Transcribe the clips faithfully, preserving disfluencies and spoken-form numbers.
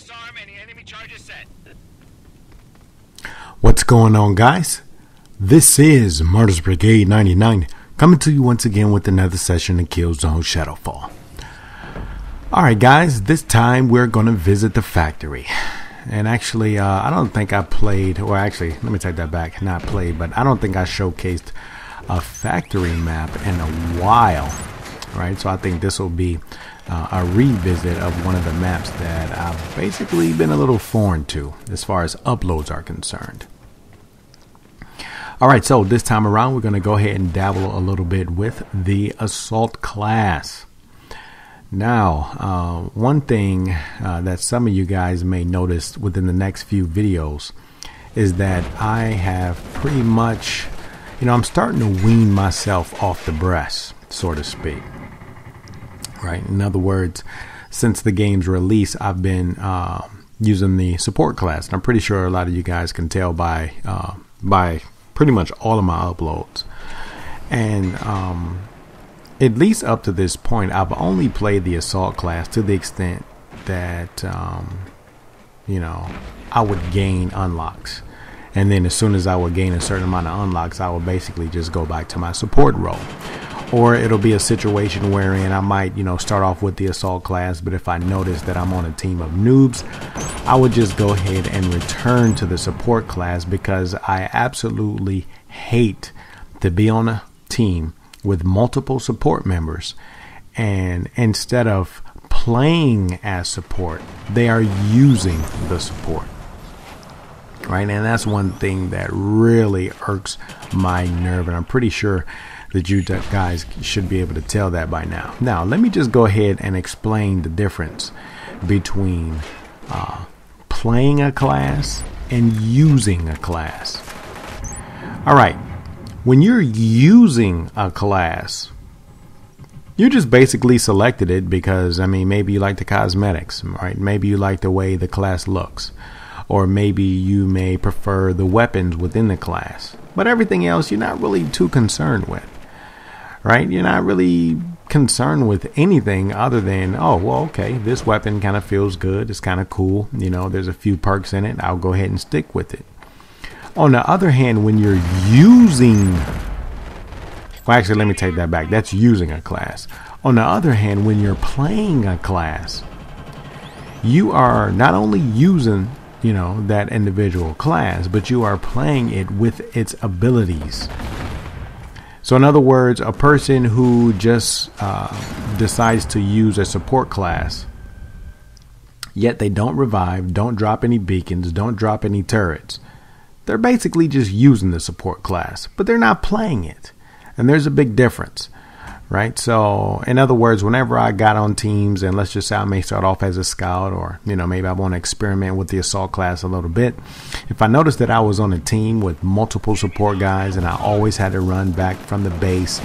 Disarm any enemy charges set. What's going on, guys? This is Martyrs Brigade ninety-nine coming to you once again with another session of Kill Zone Shadowfall. Alright, guys, this time we're going to visit the factory. And actually, uh, I don't think I played, or actually, let me take that back, not played, but I don't think I showcased a factory map in a while. Right, so I think this will be uh, a revisit of one of the maps that I've basically been a little foreign to as far as uploads are concerned. Alright, so this time around we're going to go ahead and dabble a little bit with the assault class. Now, uh, one thing uh, that some of you guys may notice within the next few videos is that I have pretty much, you know, I'm starting to wean myself off the breast, so to speak. Right, in other words, since the game's release, I've been uh, using the support class, and I'm pretty sure a lot of you guys can tell by uh, by pretty much all of my uploads. And um, at least up to this point, I've only played the assault class to the extent that um, you know, I would gain unlocks, and then as soon as I would gain a certain amount of unlocks, I would basically just go back to my support role. Or it'll be a situation wherein I might, you know, start off with the assault class, but if I notice that I'm on a team of noobs, I would just go ahead and return to the support class, because I absolutely hate to be on a team with multiple support members, and instead of playing as support, they are using the support. Right, and that's one thing that really irks my nerve, and I'm pretty sure that you guys should be able to tell that by now. Now, let me just go ahead and explain the difference between uh, playing a class and using a class. All right, when you're using a class, you just basically selected it because, I mean, maybe you like the cosmetics, right? Maybe you like the way the class looks, or maybe you may prefer the weapons within the class. But everything else, you're not really too concerned with. Right, you're not really concerned with anything other than, oh, well, okay, this weapon kind of feels good, it's kind of cool, you know, there's a few perks in it, I'll go ahead and stick with it. On the other hand, when you're using, well, actually, let me take that back, that's using a class. On the other hand, when you're playing a class, you are not only using, you know, that individual class, but you are playing it with its abilities. So in other words, a person who just uh, decides to use a support class, yet they don't revive, don't drop any beacons, don't drop any turrets, they're basically just using the support class, but they're not playing it. And there's a big difference, right? So in other words, whenever I got on teams, and let's just say I may start off as a scout, or, you know, maybe I want to experiment with the assault class a little bit. If I noticed that I was on a team with multiple support guys and I always had to run back from the base,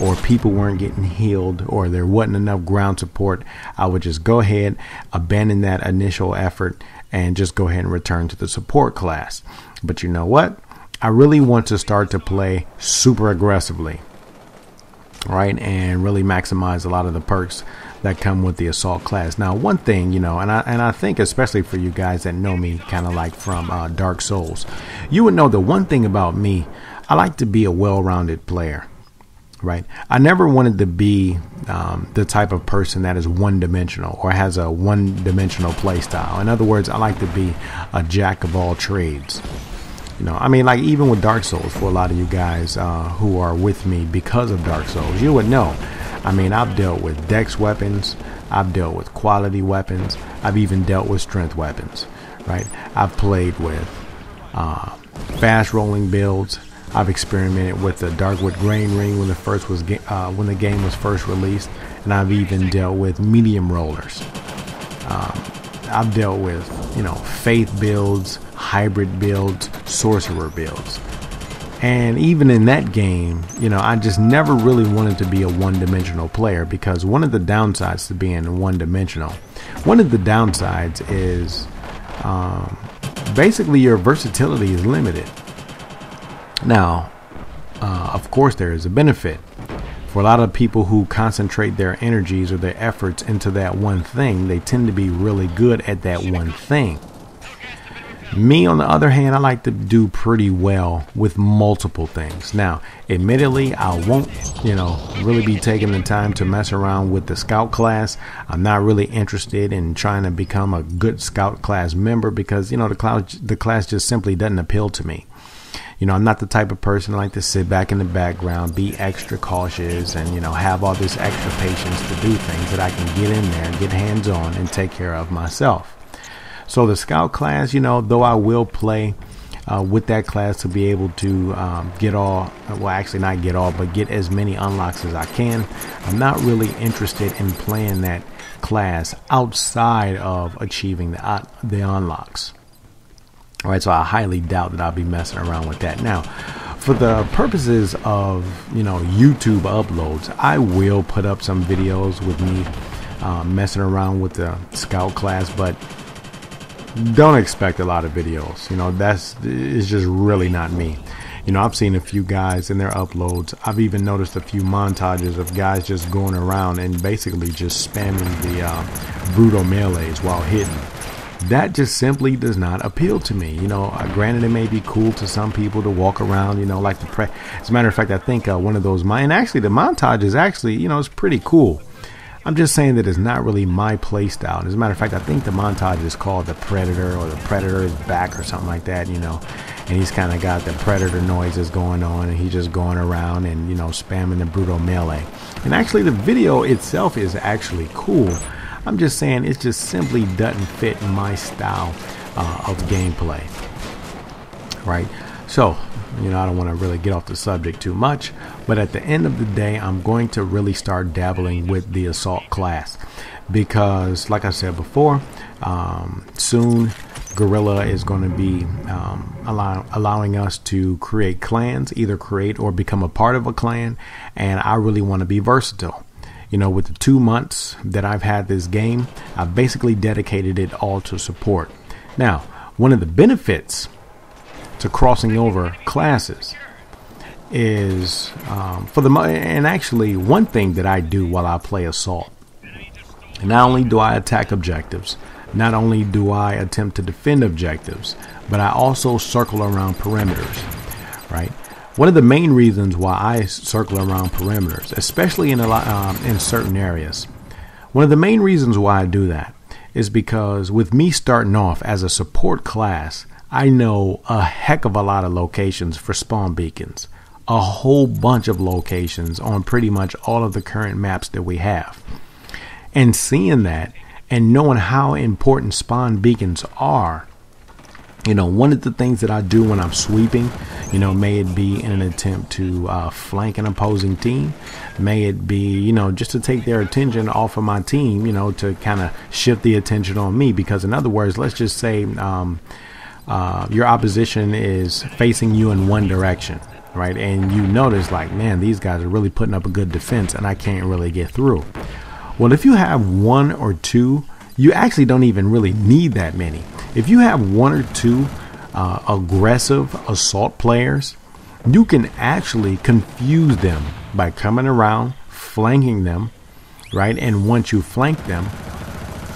or people weren't getting healed, or there wasn't enough ground support, I would just go ahead, abandon that initial effort, and just go ahead and return to the support class. But you know what? I really want to start to play super aggressively. Right, and really maximize a lot of the perks that come with the assault class. Now, one thing, you know, and I and I think especially for you guys that know me kind of like from uh, Dark Souls, you would know the one thing about me, I like to be a well-rounded player. Right, I never wanted to be um, the type of person that is one-dimensional or has a one-dimensional play style. In other words, I like to be a jack of all trades. You know, I mean, like even with Dark Souls, for a lot of you guys uh, who are with me because of Dark Souls, you would know. I mean, I've dealt with dex weapons, I've dealt with quality weapons, I've even dealt with strength weapons, right? I've played with uh, fast rolling builds, I've experimented with the Darkwood Grain Ring when the first was uh, when the game was first released, and I've even dealt with medium rollers. Um, I've dealt with, you know, faith builds, hybrid builds, sorcerer builds. And even in that game, you know, I just never really wanted to be a one-dimensional player, because one of the downsides to being one-dimensional, one of the downsides is um, basically your versatility is limited. Now, uh, of course, there is a benefit. For a lot of people who concentrate their energies or their efforts into that one thing, they tend to be really good at that one thing. Me, on the other hand, I like to do pretty well with multiple things. Now, admittedly, I won't, you know, really be taking the time to mess around with the scout class. I'm not really interested in trying to become a good scout class member because, you know, the class, the class just simply doesn't appeal to me. You know, I'm not the type of person like to sit back in the background, be extra cautious, and, you know, have all this extra patience to do things that I can get in there, get hands on, and take care of myself. So the scout class, you know, though I will play uh, with that class to be able to um, get all, well, actually not get all, but get as many unlocks as I can. I'm not really interested in playing that class outside of achieving the, uh, the unlocks. All right, so I highly doubt that I'll be messing around with that. Now, for the purposes of, you know, YouTube uploads, I will put up some videos with me uh, messing around with the scout class, but don't expect a lot of videos. You know, that's, it's just really not me. You know, I've seen a few guys in their uploads. I've even noticed a few montages of guys just going around and basically just spamming the uh, brutal melees while hitting. That just simply does not appeal to me. You know, uh, granted, it may be cool to some people to walk around, you know, like the pre as a matter of fact, I think uh, one of those, mine actually, the montage is actually, you know, it's pretty cool. I'm just saying that it's not really my play style. As a matter of fact, I think the montage is called The Predator or The Predator's Back or something like that, you know, and he's kind of got the predator noises going on, and he's just going around and, you know, spamming the brutal melee. And actually, the video itself is actually cool. I'm just saying it just simply doesn't fit my style uh, of gameplay, right? So, you know, I don't want to really get off the subject too much, but at the end of the day, I'm going to really start dabbling with the assault class because, like I said before, um, soon Guerrilla is going to be um, allow allowing us to create clans, either create or become a part of a clan, and I really want to be versatile. You know, with the two months that I've had this game, I basically dedicated it all to support. Now, one of the benefits to crossing over classes is um, for the and actually one thing that I do while I play assault. Not only do I attack objectives, not only do I attempt to defend objectives, but I also circle around perimeters, right? One of the main reasons why I circle around perimeters, especially in a lot, um, in certain areas, one of the main reasons why I do that is because with me starting off as a support class, I know a heck of a lot of locations for spawn beacons, a whole bunch of locations on pretty much all of the current maps that we have. And seeing that and knowing how important spawn beacons are, you know, one of the things that I do when I'm sweeping, you know, may it be in an attempt to uh, flank an opposing team, may it be, you know, just to take their attention off of my team, you know, to kind of shift the attention on me. Because in other words, let's just say um, uh, your opposition is facing you in one direction, right? And you notice like, man, these guys are really putting up a good defense and I can't really get through. Well, if you have one or two, you actually don't even really need that many. If you have one or two uh, aggressive assault players, you can actually confuse them by coming around, flanking them, right? And once you flank them,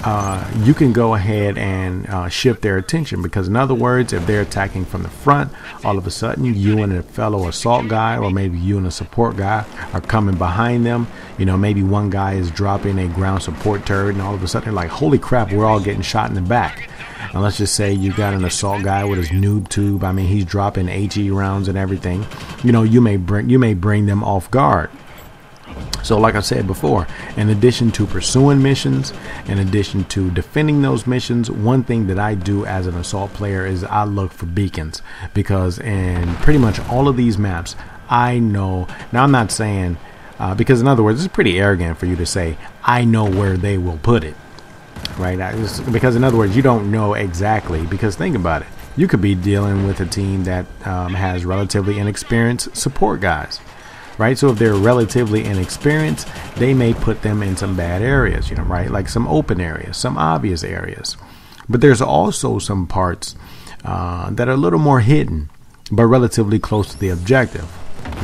uh, you can go ahead and uh, shift their attention. Because in other words, if they're attacking from the front, all of a sudden you and a fellow assault guy, or maybe you and a support guy, are coming behind them. You know, maybe one guy is dropping a ground support turret, and all of a sudden they're like, holy crap, we're all getting shot in the back. And let's just say you got an assault guy with his noob tube. I mean, he's dropping HE rounds and everything. You know, you may bring you may bring them off guard. So like I said before, in addition to pursuing missions, in addition to defending those missions, one thing that I do as an assault player is I look for beacons, because in pretty much all of these maps, I know. Now, I'm not saying uh, because in other words, it's pretty arrogant for you to say I know where they will put it. Right, because in other words, you don't know exactly. Because think about it, you could be dealing with a team that um, has relatively inexperienced support guys, right? So if they're relatively inexperienced, they may put them in some bad areas, you know, right? Like some open areas, some obvious areas. But there's also some parts uh, that are a little more hidden, but relatively close to the objective.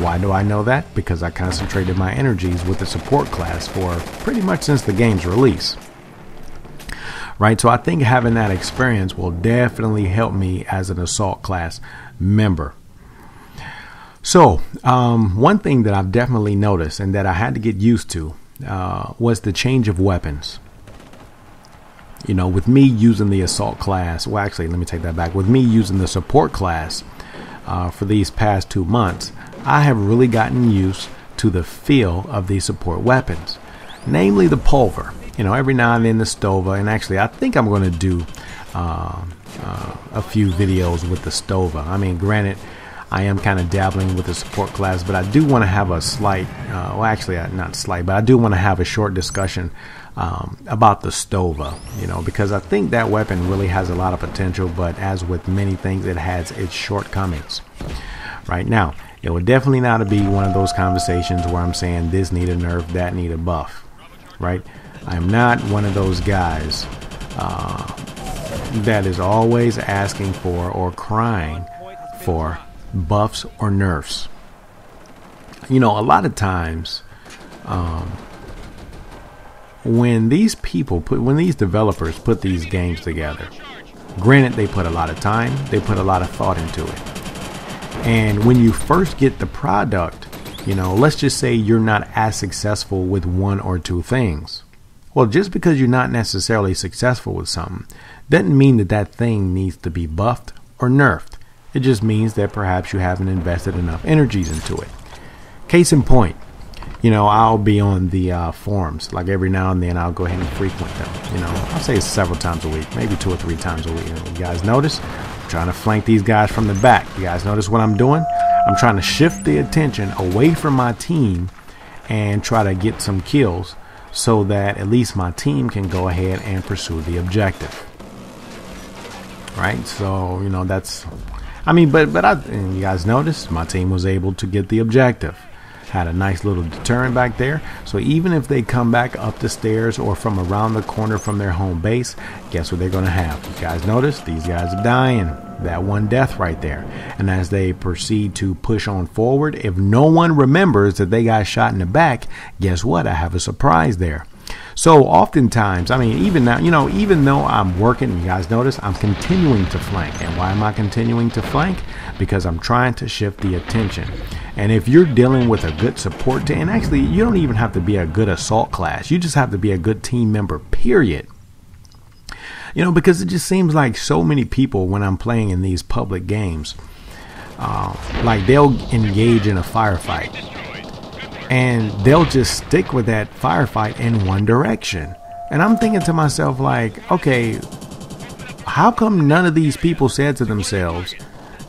Why do I know that? Because I concentrated my energies with the support class for pretty much since the game's release. Right, so I think having that experience will definitely help me as an assault class member. So um, one thing that I've definitely noticed and that I had to get used to uh, was the change of weapons. You know, with me using the assault class, well, actually, let me take that back. With me using the support class uh, for these past two months, I have really gotten used to the feel of these support weapons, namely the pulver. You know, every now and then the Stova, and actually I think I'm going to do uh, uh, a few videos with the Stova. I mean, granted, I am kind of dabbling with the support class, but I do want to have a slight, uh, well actually not slight, but I do want to have a short discussion um, about the Stova, you know, because I think that weapon really has a lot of potential, but as with many things, it has its shortcomings. Right now, it will definitely not be one of those conversations where I'm saying this need a nerf, that need a buff, right? I'm not one of those guys uh, that is always asking for or crying for buffs or nerfs. You know, a lot of times um, when these people put, when these developers put these games together, granted they put a lot of time, they put a lot of thought into it. And when you first get the product, you know, let's just say you're not as successful with one or two things. Well, just because you're not necessarily successful with something doesn't mean that that thing needs to be buffed or nerfed. It just means that perhaps you haven't invested enough energies into it. Case in point, you know, I'll be on the uh, forums. Like every now and then I'll go ahead and frequent them. You know, I'll say several times a week, maybe two or three times a week. You know, you guys notice? I'm trying to flank these guys from the back. You guys notice what I'm doing? I'm trying to shift the attention away from my team and try to get some kills, so that at least my team can go ahead and pursue the objective. Right? So, you know, that's, I mean, but but I, and you guys noticed my team was able to get the objective. Had a nice little deterrent back there. So even if they come back up the stairs or from around the corner from their home base, guess what they're going to have? You guys notice these guys are dying. That one death right there. And as they proceed to push on forward, if no one remembers that they got shot in the back, guess what? I have a surprise there. So oftentimes, I mean, even now, you know, even though I'm working, you guys notice I'm continuing to flank. And why am I continuing to flank? Because I'm trying to shift the attention. And if you're dealing with a good support team, and actually you don't even have to be a good assault class, you just have to be a good team member, period. You know, because it just seems like so many people, when I'm playing in these public games, uh, like they'll engage in a firefight and they'll just stick with that firefight in one direction. And I'm thinking to myself, like, okay, how come none of these people said to themselves,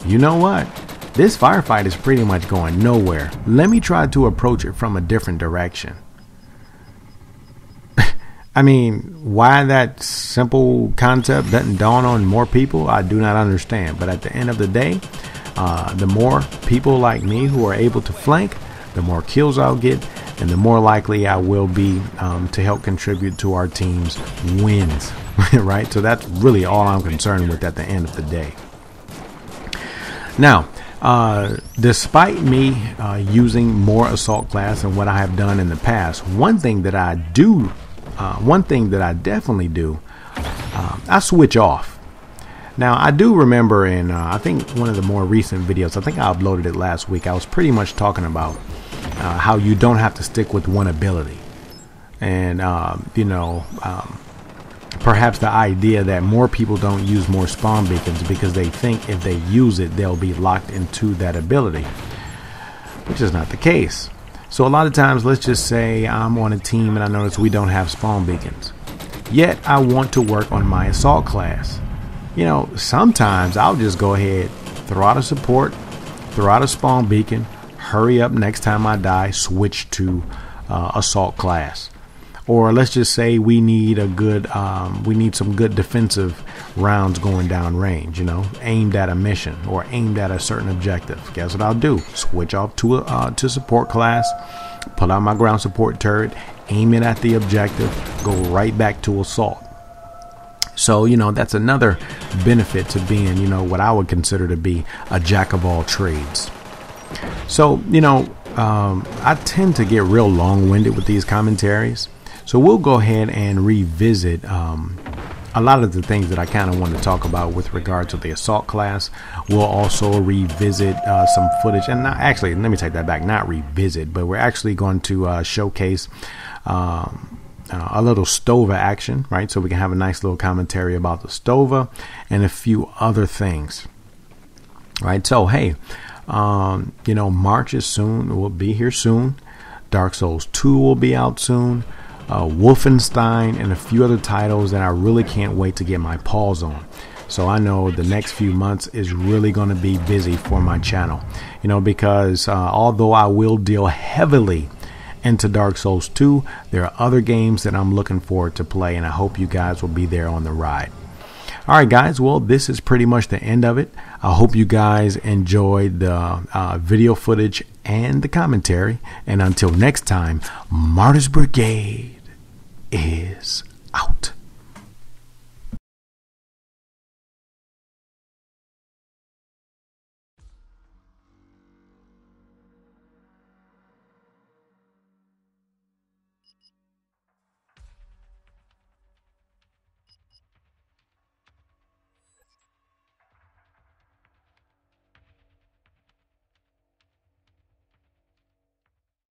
you know what, this firefight is pretty much going nowhere. Let me try to approach it from a different direction. I mean, why that simple concept doesn't dawn on more people, I do not understand. But at the end of the day, uh, the more people like me who are able to flank, the more kills I'll get, and the more likely I will be um, to help contribute to our team's wins, right? So that's really all I'm concerned with at the end of the day. Now, uh, despite me uh, using more assault class than what I have done in the past, one thing that I do Uh, one thing that I definitely do, uh, I switch off. Now, I do remember in, uh, I think one of the more recent videos, I think I uploaded it last week, I was pretty much talking about uh, how you don't have to stick with one ability. And, uh, you know, um, perhaps the idea that more people don't use more spawn beacons because they think if they use it, they'll be locked into that ability, which is not the case. So a lot of times, let's just say I'm on a team and I notice we don't have spawn beacons. Yet, I want to work on my assault class. You know, sometimes I'll just go ahead, throw out a support, throw out a spawn beacon, hurry up next time I die, switch to uh, assault class. Or let's just say we need a good, um, we need some good defensive rounds going down range, you know, aimed at a mission or aimed at a certain objective. Guess what I'll do? Switch off to uh, to support class, pull out my ground support turret, aim it at the objective, go right back to assault. So, you know, that's another benefit to being, you know, what I would consider to be a jack of all trades. So, you know, um, I tend to get real long-winded with these commentaries. So we'll go ahead and revisit um, a lot of the things that I kind of want to talk about with regard to the assault class. We'll also revisit uh, some footage, and not, actually, let me take that back, not revisit, but we're actually going to uh, showcase um, Uh, a little Stova action, right? So we can have a nice little commentary about the Stova and a few other things, right? So hey, um, you know, March is soon, will be here soon. Dark Souls two will be out soon. Uh, Wolfenstein and a few other titles that I really can't wait to get my paws on. So I know the next few months is really going to be busy for my channel, you know, because uh, although I will deal heavily into Dark Souls two, there are other games that I'm looking forward to play, and I hope you guys will be there on the ride. Alright guys, well, this is pretty much the end of it. I hope you guys enjoyed the uh, video footage and the commentary, and until next time, Martyrs Brigade is